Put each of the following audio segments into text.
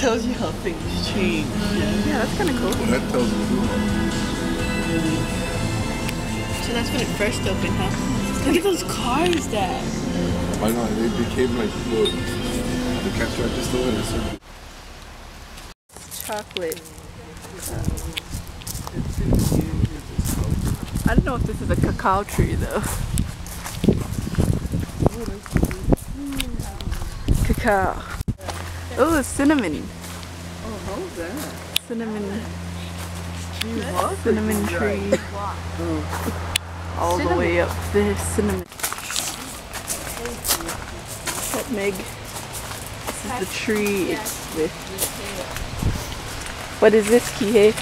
tells you how things change. Yeah, that's kind of cool. Well, that tells you who. So that's when it first opened, huh? Look at those cars, Dad. Why not? They became like, look, the cats are just over there. So. Chocolate. I don't know if this is a cacao tree though. Cacao. Oh, it's cinnamon. Oh, how's that? Cinnamon. Cinnamon tree. All the way up there, cinnamon. Nutmeg. This is the tree it's with. What is this, Kihei?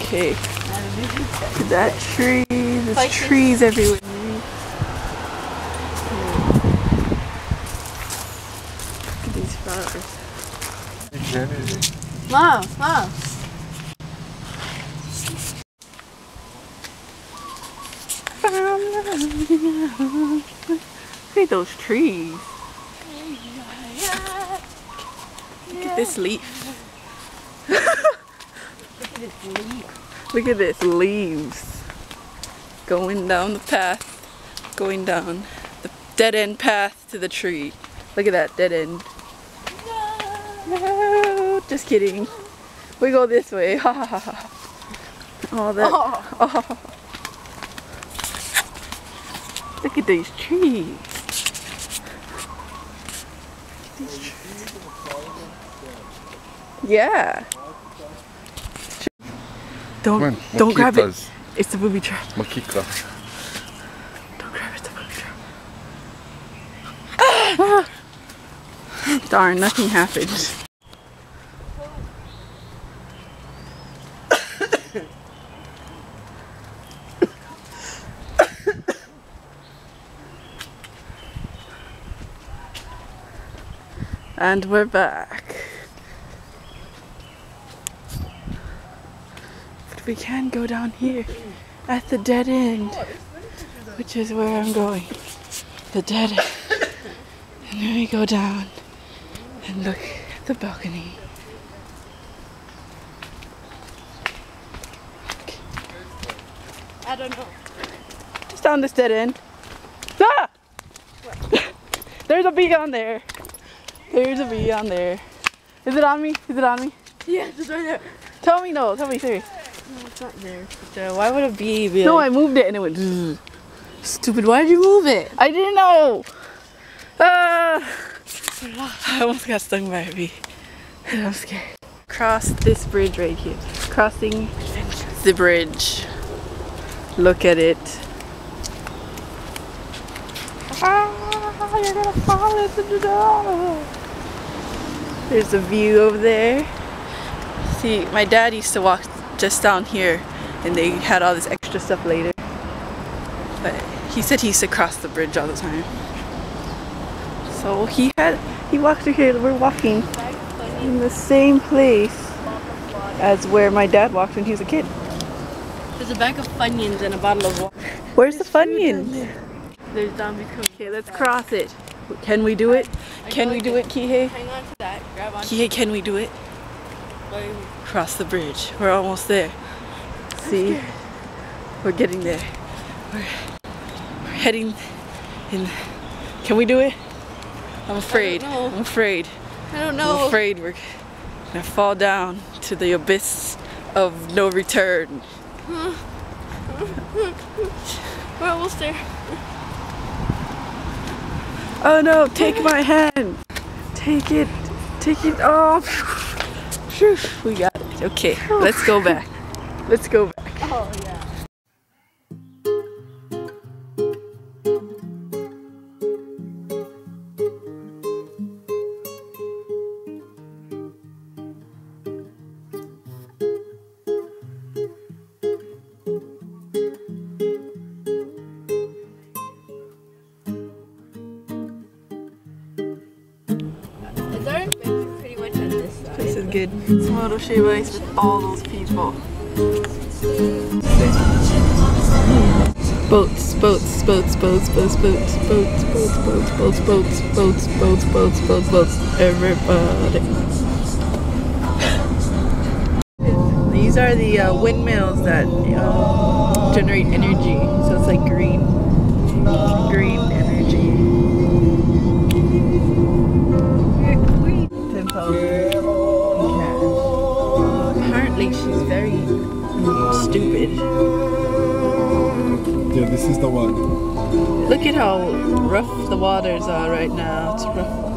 Okay. That tree. There's trees everywhere. Mom, Mom. Look at those trees. Look at this leaf. Look at this leaf. Look at this leaves. Going down the path. Going down the dead end path to the tree. Look at that dead end. No, just kidding. We go this way. Ha ha ha. Oh, that. Oh. Oh. Look at these trees. Yeah. Don't grab it. It's the booby trap. Makika. Don't grab it. It's the booby trap. Ah! Darn, nothing happened. And we're back. But we can go down here at the dead end, which is where I'm going. The dead end. And then we go down. And look at the balcony. Okay. I don't know. Just down this dead end. Ah! There's a bee on there. There's a bee on there. Is it on me? Is it on me? Yeah, it's right there. Tell me no. Tell me seriously. No, it's not there. So why would a bee be? No, like... I moved it and it went. Zzz. Stupid! Why did you move it? I didn't know. Ah. I almost got stung by a bee. I'm scared. Cross this bridge right here. Crossing the bridge. Look at it. Ah, you're gonna fall into the door. There's a view over there. See, my dad used to walk just down here and they had all this extra stuff later. But he said he used to cross the bridge all the time. So he walked through here. We're walking in the same place as where my dad walked when he was a kid. There's a bag of Funyuns and a bottle of water. Where's the Funyuns? There's zombie cookies. Okay, let's cross it. Can we do it? Can we do it, Kihei? Hang on to that. Grab on. Kihei, can we do it? Cross the bridge. We're almost there. See? We're getting there. We're heading in. Can we do it? I'm afraid. I'm afraid. I don't know. I'm afraid we're gonna fall down to the abyss of no return. We're almost there. Oh no, take my hand. Take it. Take it off. We got it. Okay, let's go back. Let's go back. Oh yeah. Good. It's Motoshiba ice with all those people. boats, everybody. These are the windmills that generate energy, so it's like green energy. £10 in cash. Apparently she's very stupid. Yeah, this is the one. Look at how rough the waters are right now. It's rough.